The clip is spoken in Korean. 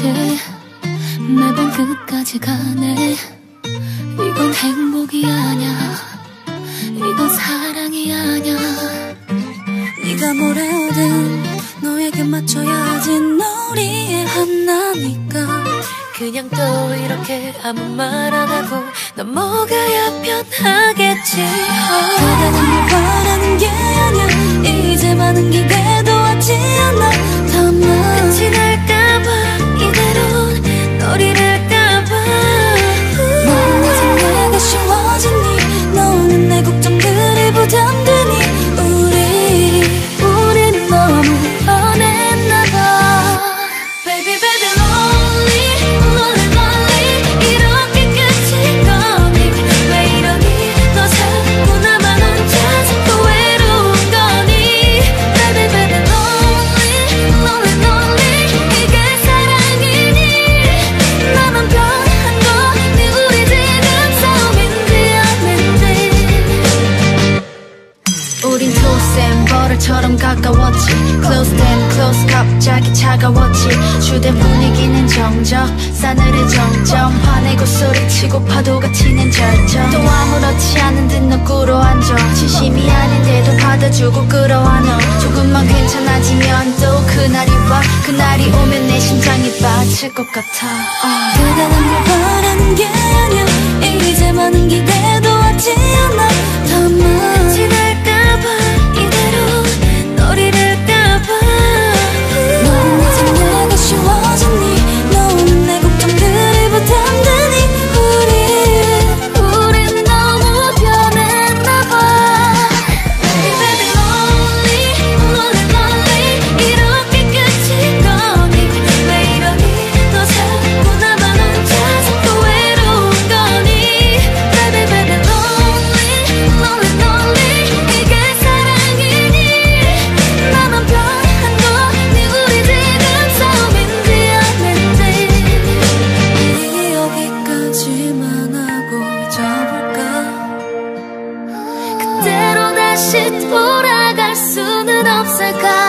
이제 매번 끝까지 가네. 이건 행복이 아냐, 이건 사랑이 아냐. 네가 뭐래든 너에게 맞춰야지 너리의 하나니까. 그냥 또 이렇게 아무 말 안 하고 넘어가야 편하겠지. 다가간 걸 바라는 게 아냐, 이제 많은 기대도 하지 않아. 다만 끝이 날까봐 이대로 너를 할까봐 넌 내 생각이 쉬워지니 너는 내 걱정들이 부담되니 우린 너무 뻔했나봐. Baby baby 가까웠지. Close then close 갑자기 차가웠지. 주된 분위기는 정적 싸늘해 점점 화내고 소리치고 파도가 치는 절정. 또 아무렇지 않은 듯 너 꿇어앉아. 진심이 아닌데도 받아주고 끌어안아. 조금만 괜찮아지면 또 그날이 와. 그날이 오면 내 심장이 빠질 것 같아. 대단한 걸 바라는 게 아니야, 이제 많은 기대도 하지 않아. 다만 끝이 날까봐 이대로 너는 내 생각이 쉬워지니 너는 내 걱정들이 부담되니 우린 너무 변했나봐. Baby baby lonely lonely lonely 이렇게 끝인 거니. 왜 이러니 너 자꾸 나만 혼자 자꾸 외로운 거니. Baby baby lonely lonely lonely 이게 사랑이니 나만 변 돌아갈 수는 없을까.